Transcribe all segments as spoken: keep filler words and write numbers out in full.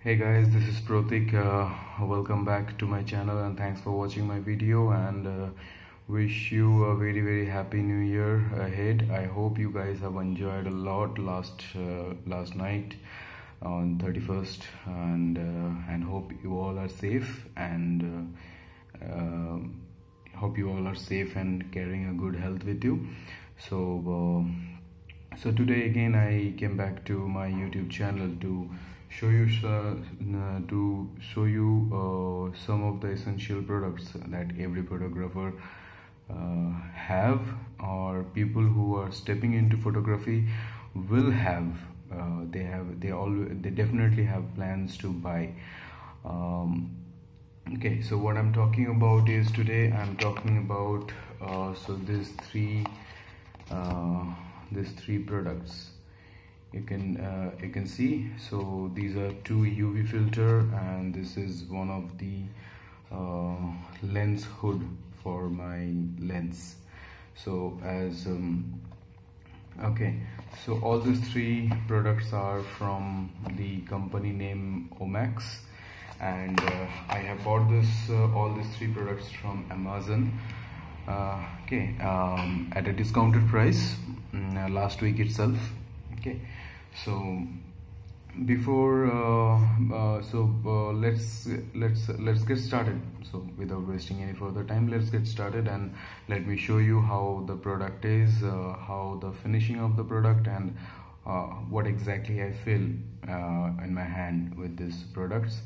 Hey guys, this is Pratik. Uh, welcome back to my channel and thanks for watching my video, and uh, wish you a very very happy new year ahead. I hope you guys have enjoyed a lot last uh, last night on thirty-first, and uh, and hope you all are safe, and uh, uh, hope you all are safe and carrying a good health with you. So uh, so today again I came back to my YouTube channel to show you uh, to show you uh, some of the essential products that every photographer uh, have, or people who are stepping into photography will have. Uh, they have they all they definitely have plans to buy. Um, okay, so what I'm talking about is, today I'm talking about uh, so these three uh, these three products. You can uh, you can see, so these are two U V filter, and this is one of the uh, lens hood for my lens. So as um, okay, so all these three products are from the company name Omax, and uh, I have bought this uh, all these three products from Amazon. Uh, okay, um, at a discounted price uh, last week itself. Okay, so before uh, uh, so uh, let's let's let's get started. So without wasting any further time, let's get started and let me show you how the product is, uh, how the finishing of the product, and uh, what exactly I feel uh, in my hand with these products,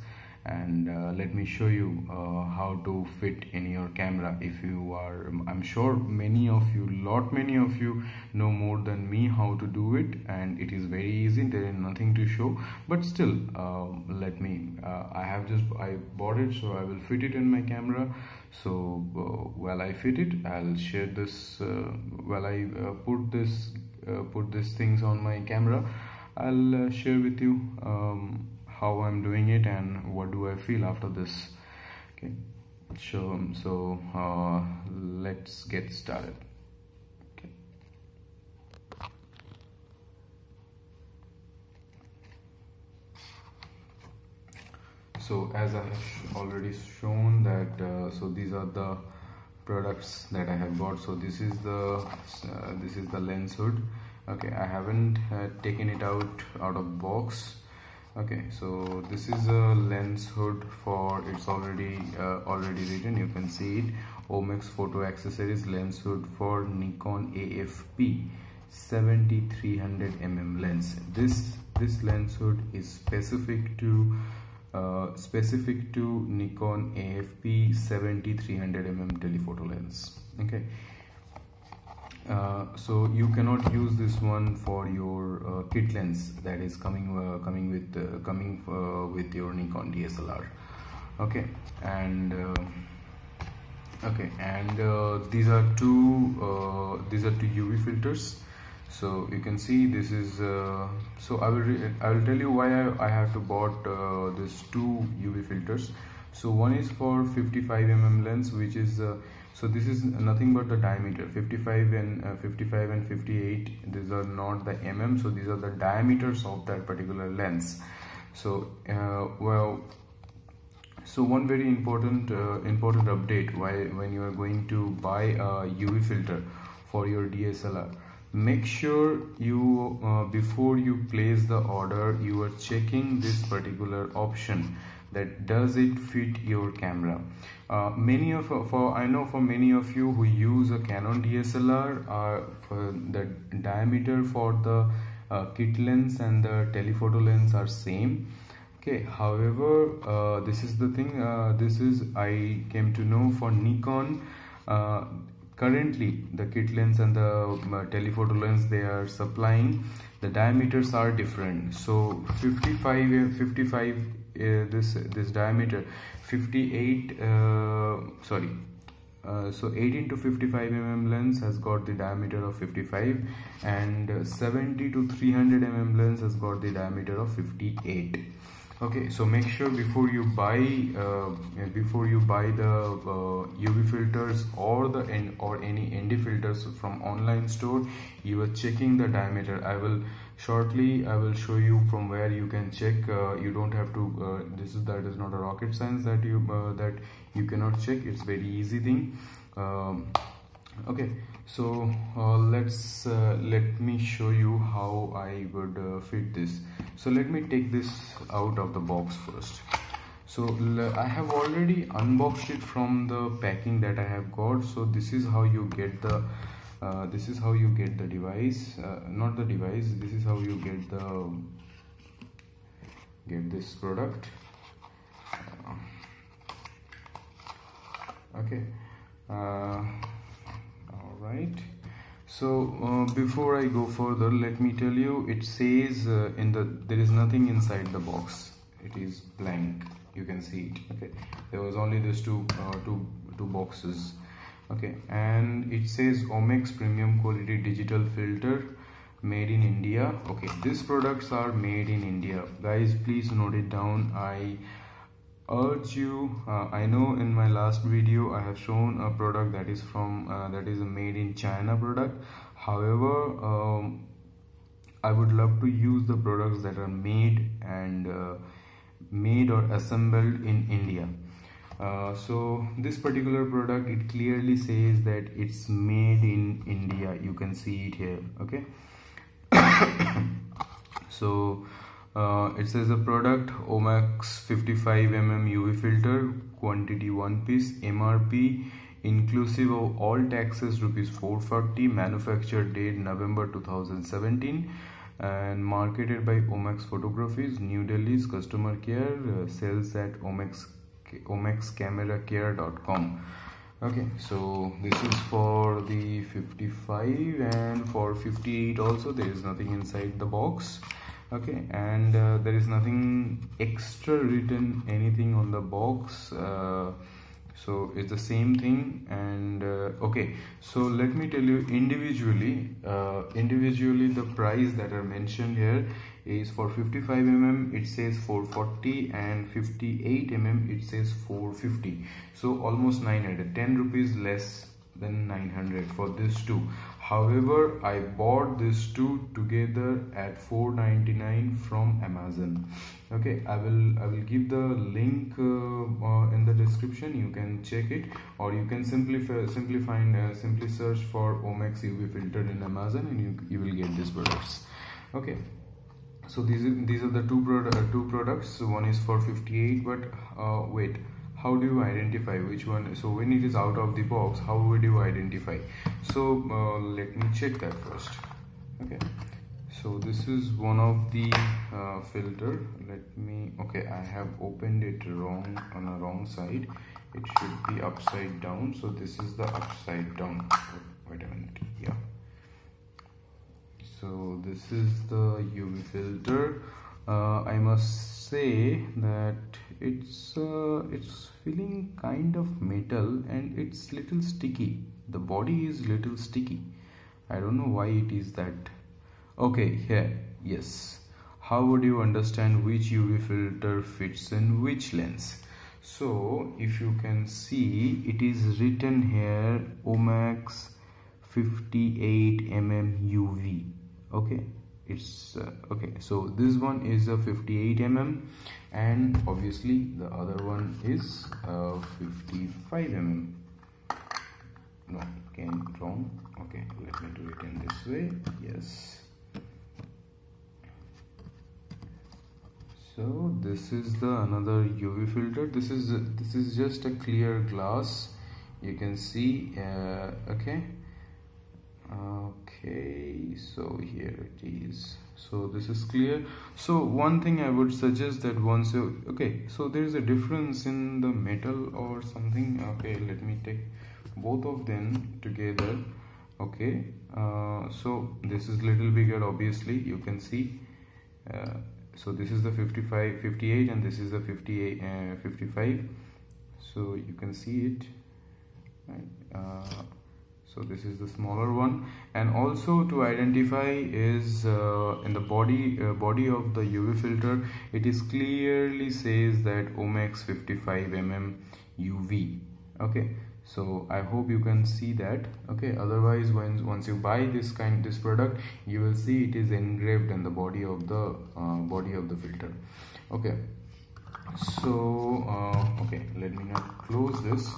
and uh, let me show you uh, how to fit in your camera. If you are, I'm sure many of you lot many of you know more than me how to do it, and it is very easy, there is nothing to show, but still uh, let me uh, I have just I bought it, so I will fit it in my camera. So uh, while I fit it, I'll share this uh, while I uh, put this uh, put these things on my camera, I'll uh, share with you um, how I'm doing it and what do I feel after this. Okay, so, so uh, let's get started. Okay. So as I have already shown that uh, so these are the products that I have bought. So this is the uh, this is the lens hood. Okay, I haven't uh, taken it out out of box. Okay, so this is a lens hood for, it's already uh, already written, you can see it, Omax Photo Accessories lens hood for Nikon A F P seventy-three hundred millimeter lens. This this lens hood is specific to uh, specific to Nikon A F P seventy-three hundred millimeter telephoto lens. Okay, Uh, so you cannot use this one for your uh, kit lens that is coming uh, coming with uh, coming uh, with your Nikon D S L R. Okay, and uh, okay, and uh, these are two uh, these are two U V filters. So you can see this is uh, so I will I will tell you why I, I have to bought uh, these two U V filters. So one is for fifty-five millimeter lens, which is uh, so this is nothing but the diameter, fifty-five and uh, fifty-five and fifty-eight, these are not the mm, so these are the diameters of that particular lens. So uh, well, so one very important uh, important update why when you are going to buy a U V filter for your D S L R, make sure you uh, before you place the order, you are checking this particular option, that does it fit your camera. Uh, many of for I know for many of you who use a Canon D S L R, are for the diameter for the uh, kit lens and the telephoto lens are same. Okay, however, uh, this is the thing, uh, this is I came to know for Nikon. Uh, currently the kit lens and the uh, telephoto lens they are supplying, the diameters are different. So fifty-five fifty-five Uh, this this diameter, fifty-eight uh, sorry uh, so eighteen to fifty-five millimeter lens has got the diameter of fifty-five, and seventy to three hundred millimeter lens has got the diameter of fifty-eight. Okay, so make sure before you buy uh, before you buy the uh, U V filters or the N or any N D filters from online store, you are checking the diameter. I will shortly I will show you from where you can check. Uh, you don't have to. Uh, this is that is not a rocket science that you uh, that you cannot check. It's very easy thing. Um, okay, so uh, let's uh, let me show you how I would uh, fit this. So let me take this out of the box first. So I have already unboxed it from the packing that I have got. So this is how you get the uh, this is how you get the device, uh, not the device, this is how you get the get this product. Okay, uh, right. So uh, before I go further, let me tell you, it says uh, in the there is nothing inside the box. It is blank. You can see it. Okay, there was only these two uh, two two boxes. Okay, and it says Omax premium quality digital filter made in India. Okay, these products are made in India, guys. Please note it down. I urge you, uh, I know in my last video I have shown a product that is from uh, that is a made in China product. However, um, I would love to use the products that are made and uh, made or assembled in India. Uh, so this particular product, it clearly says that it's made in India. You can see it here. Okay. So Uh, it says a product Omax fifty-five millimeter U V filter, quantity one piece, M R P inclusive of all taxes rupees four forty, manufacture date November two thousand seventeen, and marketed by Omax Photographies, New Delhi's customer care, uh, sales at Omax omax camera care dot com. Okay, so this is for the fifty-five, and for fifty-eight also there is nothing inside the box. Okay, and uh, there is nothing extra written anything on the box, uh, so it's the same thing. And uh, okay, so let me tell you individually uh, individually the price that are mentioned here is for fifty-five millimeter it says four forty, and fifty-eight millimeter it says four fifty, so almost nine hundred, ten rupees less than nine hundred for this two. However, I bought this two together at four ninety-nine from Amazon. Okay, I will I will give the link uh, uh, in the description. You can check it, or you can simply simply find uh, simply search for Omax U V filter in Amazon, and you you will get these products. Okay, so these are, these are the two product uh, two products. So one is for fifty-eight, but uh, wait. How do you identify which one? So when it is out of the box, how would you identify? So uh, let me check that first. Okay, so this is one of the uh, filter. Let me, okay, I have opened it wrong, on a wrong side. It should be upside down. So this is the upside down. Wait a minute, yeah. So this is the U V filter. Uh, I must say that it's uh, it's feeling kind of metal, and it's little sticky. The body is little sticky. I don't know why it is that. Okay, here, yeah, yes. How would you understand which U V filter fits in which lens? So if you can see, it is written here Omax fifty-eight millimeter U V. Okay. It's uh, okay, so this one is a fifty-eight millimeter, and obviously the other one is uh, fifty-five millimeter. No, it came wrong. Okay, let me do it in this way. Yes, so this is the another U V filter. This is uh, this is just a clear glass, you can see. Uh, okay. Okay, so here it is. So this is clear. So one thing I would suggest that once you, okay, so there is a difference in the metal or something. Okay, let me take both of them together. Okay, uh, so this is little bigger, obviously, you can see. Uh, so this is the fifty-five, fifty-eight, and this is the fifty-eight, uh, fifty-five. So you can see it, right? Uh, So this is the smaller one. And also to identify is uh, in the body uh, body of the U V filter, it is clearly says that Omax fifty-five millimeter U V. Okay, so I hope you can see that. Okay, otherwise when once you buy this kind this product, you will see it is engraved in the body of the uh, body of the filter. Okay, so uh, okay, let me not close this.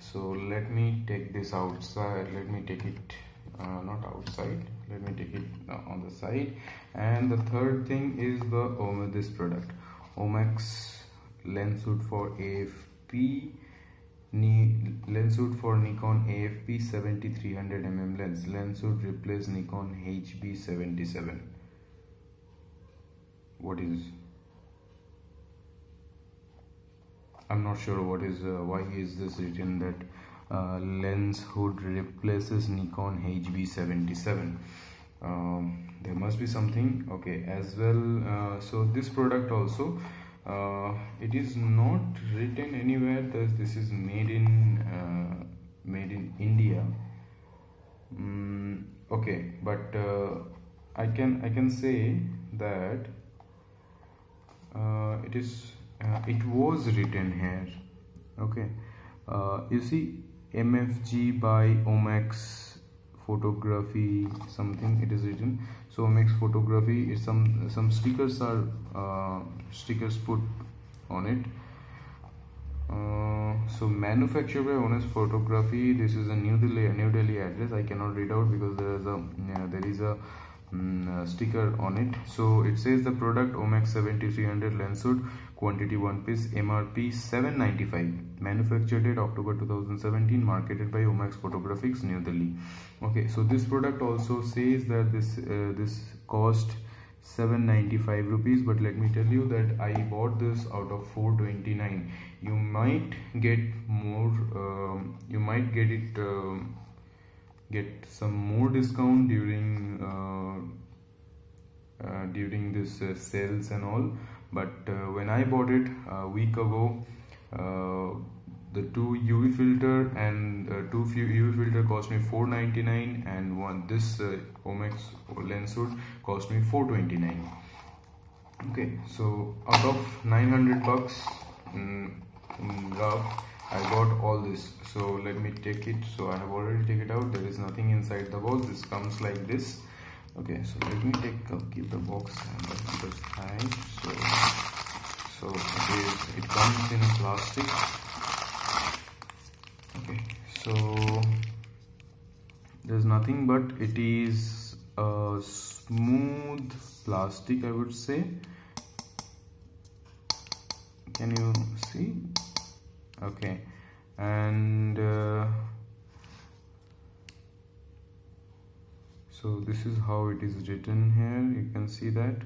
So let me take this outside, let me take it uh, not outside, let me take it uh, on the side. And the third thing is the um, this product Omax lens hood for A F P, lens hood for Nikon A F P seventy-three hundred millimeter lens, lens hood replace Nikon H B seventy-seven. What is, I'm not sure what is uh, why is this written that uh, lens hood replaces Nikon H B seventy-seven. Um, there must be something. Okay, as well, uh, so this product also uh, it is not written anywhere that this is made in uh, made in India. Mm, okay, but uh, I can I can say that uh, it is. Uh, it was written here. Okay, uh, you see M F G by Omax photography something it is written. So Omax photography is some some stickers are uh, stickers put on it. Uh, so manufactured by Omax photography. This is a New Delhi New Delhi address. I cannot read out because there is a yeah, there is a Mm, uh, sticker on it. So it says the product Omax seventy-three hundred lens hood, quantity one piece, M R P seven ninety-five, manufactured date October two thousand seventeen, marketed by Omax Photographics, New Delhi. Okay, so this product also says that this uh, this cost seven ninety-five rupees, but let me tell you that I bought this out of four twenty-nine. You might get more. Uh, you might get it. Uh, get some more discount during uh, uh, during this uh, sales and all, but uh, when I bought it a week ago, uh, the two U V filter and uh, two U V filter cost me four ninety-nine, and one this uh, Omax lens hood cost me four twenty-nine. Okay, so out of nine hundred bucks um, rough, I got all this. So let me take it. So I have already taken it out. There is nothing inside the box. This comes like this. Okay, so let me take uh, keep the box and the other side. So so it is, it comes in a plastic. Okay, so there's nothing, but it is a smooth plastic, I would say. Can you see? Okay, and uh, so this is how it is written here, you can see that.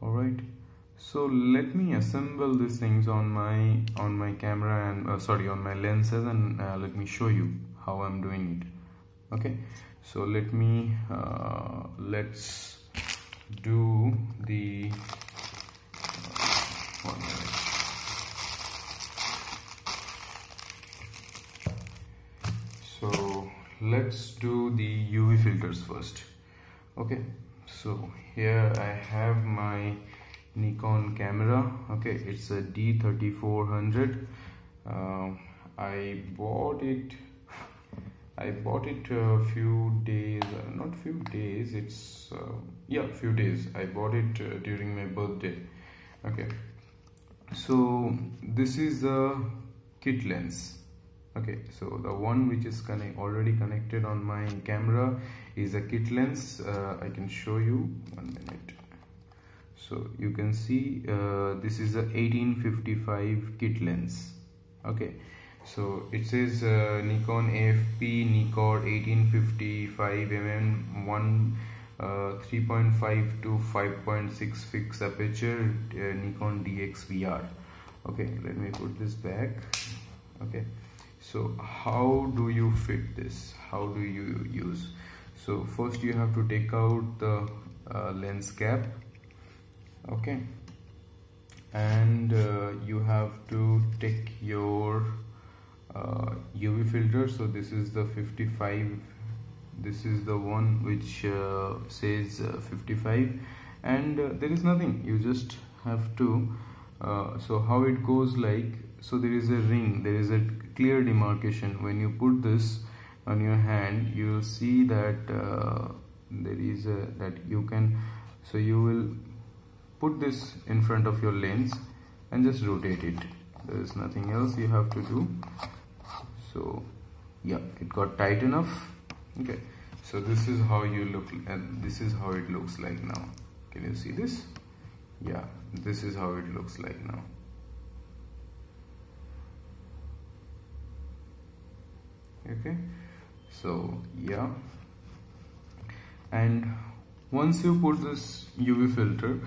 Alright, so let me assemble these things on my on my camera and uh, sorry on my lenses, and uh, let me show you how I'm doing it. Okay, so let me uh, let's do the uh, one minute. Let's do the U V filters first. Okay, so here I have my Nikon camera. Okay, it's a D thirty-four hundred. uh, I bought it I bought it a few days uh, not few days it's uh, yeah few days I bought it uh, during my birthday. Okay, so this is a kit lens. Okay, so the one which is connect, already connected on my camera is a kit lens. uh, I can show you one minute. So you can see uh, this is a eighteen fifty-five kit lens. Okay, so it says uh, Nikon A F P Nikkor eighteen fifty-five millimeter one uh, three point five to five point six fixed aperture uh, Nikon D X V R. Okay, let me put this back. Okay, so how do you fit this, how do you use? So first you have to take out the uh, lens cap. Okay, and uh, you have to take your uh, U V filter. So this is the fifty-five, this is the one which uh, says uh, fifty-five, and uh, there is nothing, you just have to uh, so how it goes like, so there is a ring, there is a clear demarcation. When you put this on your hand, you will see that uh, there is a, that you can, so you will put this in front of your lens and just rotate it. There is nothing else you have to do. So yeah, it got tight enough. Okay, so this is how you look, and this is how it looks like now. Can you see this? Yeah, this is how it looks like now. Okay, so yeah, and once you put this U V filter,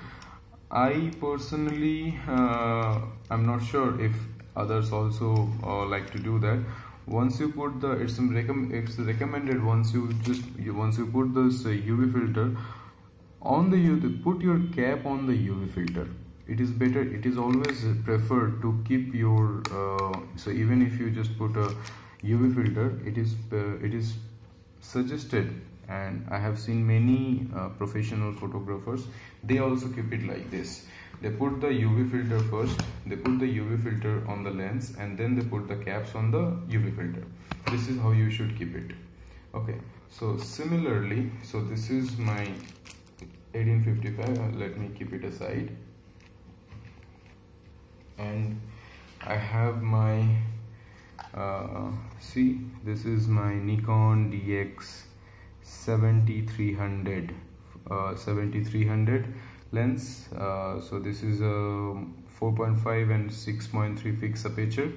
I personally uh, I'm not sure if others also uh, like to do that. Once you put the, it's some recommend, it's recommended, once you just you, once you put this uh, U V filter on the U V, put your cap on the U V filter. It is better, it is always preferred to keep your uh, so even if you just put a U V filter, it is uh, it is suggested, and I have seen many uh, professional photographers, they also keep it like this. They put the U V filter first, they put the U V filter on the lens, and then they put the caps on the U V filter. This is how you should keep it. Okay, so similarly, so this is my eighteen fifty-five, let me keep it aside, and I have my Uh, see, this is my Nikon D X seventy-three hundred uh, seventy-three hundred lens. Uh, so this is a four point five and six point three fixed aperture,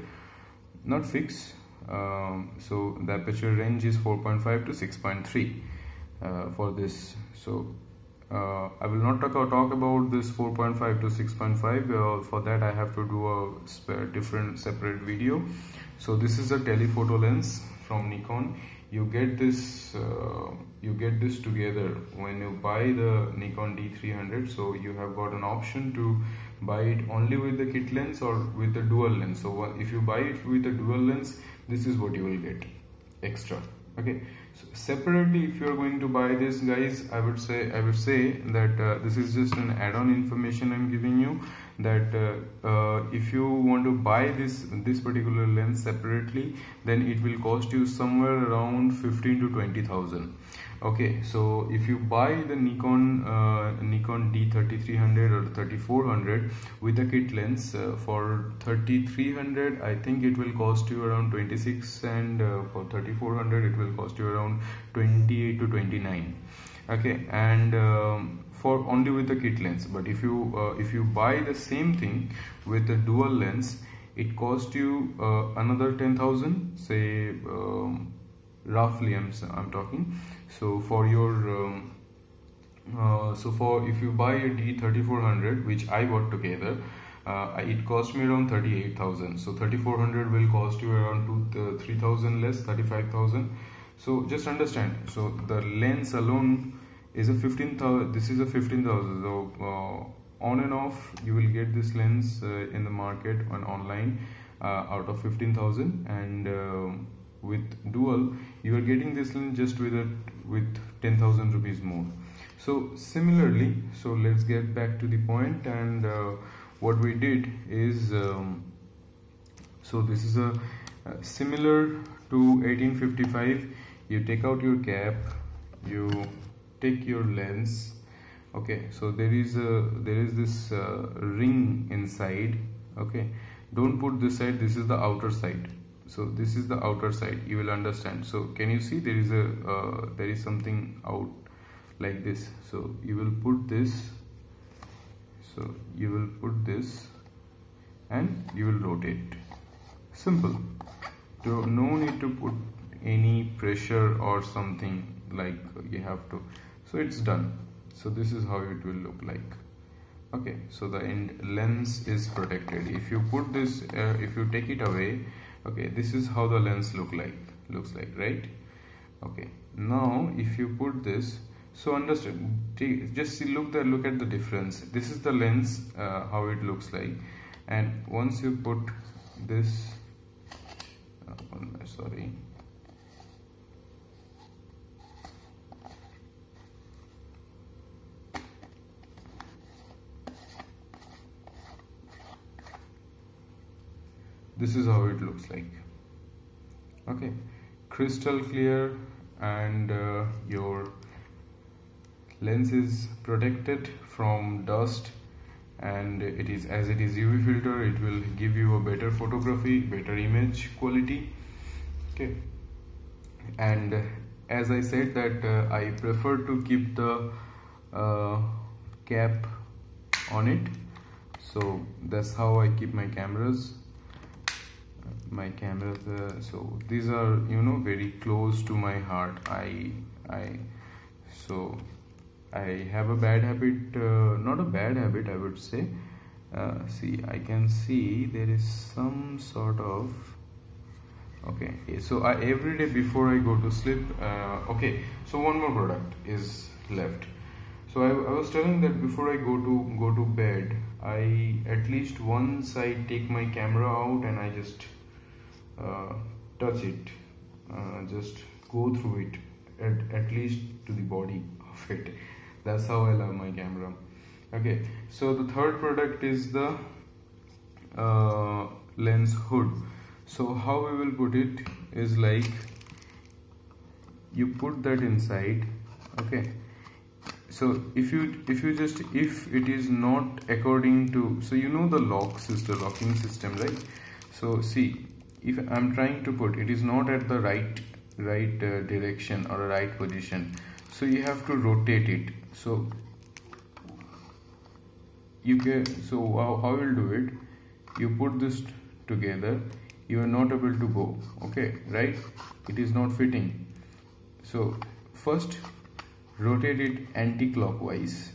not fixed. Um, so the aperture range is four point five to six point three uh, for this. So uh, I will not talk, talk about this four point five to six point five. Uh, for that I have to do a spare, different separate video. So this is a telephoto lens from Nikon. You get this uh, you get this together when you buy the Nikon D three hundred. So you have got an option to buy it only with the kit lens or with the dual lens. So if you buy it with the dual lens, this is what you will get extra. Okay, so separately, if you are going to buy this, guys, I would say I would say that uh, this is just an add-on information I'm giving you, that uh, uh, if you want to buy this this particular lens separately, then it will cost you somewhere around fifteen to twenty thousand. Okay, so if you buy the Nikon uh, Nikon D thirty-three hundred or thirty-four hundred with a kit lens uh, for thirty-three hundred, I think it will cost you around twenty-six, and uh, for thirty-four hundred it will cost you around twenty-eight to twenty-nine. Okay, and um, for only with the kit lens. But if you uh, if you buy the same thing with the dual lens, it costs you uh, another ten thousand, say um, roughly I'm, I'm talking. So for your um, uh, so for if you buy a D thirty-four hundred, which I bought together, uh, it cost me around thirty-eight thousand. So thirty-four hundred will cost you around two, three thousand less, thirty-five thousand. So just understand, so the lens alone is a fifteen thousand, this is a fifteen thousand. So uh, on and off you will get this lens uh, in the market and online uh, out of fifteen thousand, and uh, with dual you are getting this lens just with a, with ten thousand rupees more. So similarly, so let's get back to the point, and uh, what we did is um, so this is a uh, similar to eighteen fifty-five. You take out your cap, you take your lens. Okay, so there is a there is this uh, ring inside. Okay, don't put this side, this is the outer side. So this is the outer side, you will understand. So can you see there is a uh, there is something out like this? So you will put this, so you will put this and you will rotate. Simple, so no need to put any pressure or something like you have to. So it's done. So this is how it will look like. Okay, so the end lens is protected. If you put this uh, if you take it away, okay, this is how the lens look like looks like, right? Okay, now if you put this, so understand, just look there, look at the difference. This is the lens, uh, how it looks like, and once you put this on sorry. This is how it looks like. Okay, crystal clear, and uh, your lens is protected from dust, and it is, as it is U V filter, it will give you a better photography, better image quality. Okay, and as I said that uh, I prefer to keep the uh, cap on it, so that's how I keep my cameras. My cameras uh, so these are, you know, very close to my heart. I I so I have a bad habit, uh, not a bad habit I would say. Uh, see, I can see there is some sort of, okay, so I, every day before I go to sleep, uh, okay, so one more product is left. So I, I was telling that before I go to go to bed, I at least once I take my camera out and I just uh, touch it, uh, just go through it, at, at least to the body of it. That's how I love my camera. Okay, so the third product is the uh, lens hood. So how we will put it is like, you put that inside, okay. So if you if you just if it is not according to, so you know the lock system, locking system, right? So see, if I'm trying to put, it is not at the right right uh, direction or right position, so you have to rotate it. So you can, so how I will do it, you put this together, you are not able to go, okay, right? It is not fitting. So first rotate it anti-clockwise.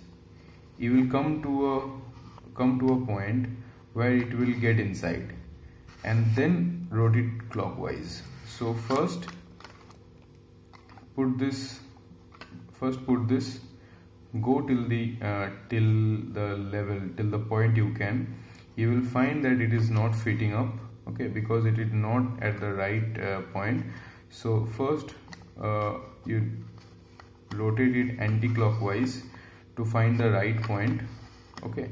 You will come to a come to a point where it will get inside, and then rotate clockwise. So first put this first put this go till the uh, till the level, till the point you can. You will find that it is not fitting up, okay, because it is not at the right uh, point. So first uh, you rotate it anti-clockwise to find the right point, okay,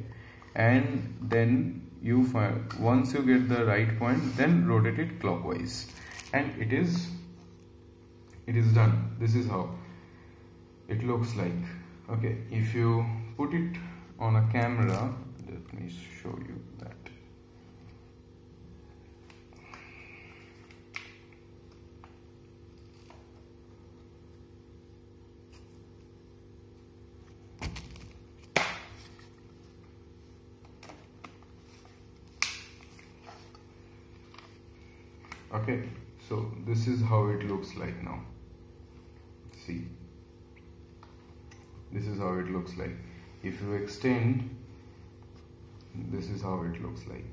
and then you find, once you get the right point, then rotate it clockwise, and it is it is done. This is how it looks like. Okay, if you put it on a camera, let me show you that. Okay, so this is how it looks like now. See, this is how it looks like. If you extend, this is how it looks like.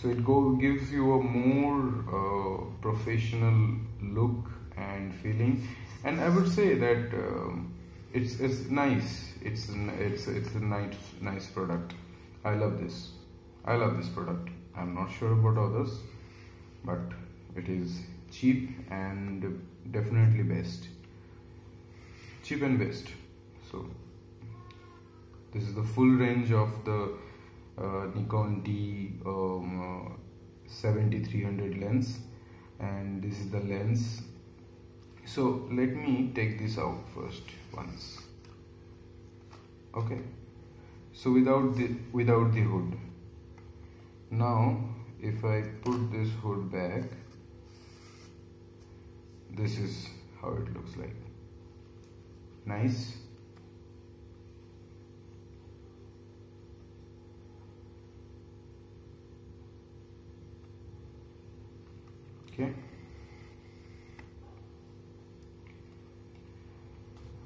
So it go gives you a more uh, professional look and feeling, and I would say that um, it's it's nice. It's it's it's a nice nice product. I love this. I love this product. I'm not sure about others, but it is cheap and definitely best. Cheap and best. So this is the full range of the uh, Nikon D seventy-three hundred lens, and this is the lens. So let me take this out first once. Okay. So without the without the hood. Now if I put this hood back, this is how it looks like. Nice. Okay.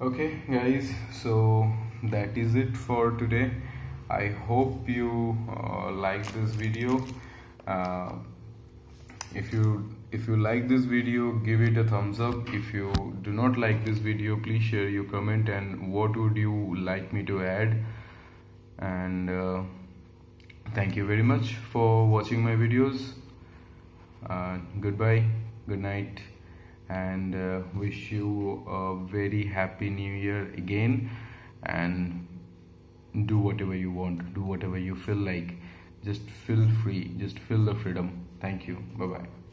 Okay guys, so that is it for today. I hope you uh, like this video. Uh, if you if you like this video, give it a thumbs up. If you do not like this video, please share your comment and what would you like me to add. And uh, thank you very much for watching my videos. uh, goodbye, good night, and uh, wish you a very happy new year again. And do whatever you want, do whatever you feel like, just feel free, just feel the freedom. Thank you, bye bye.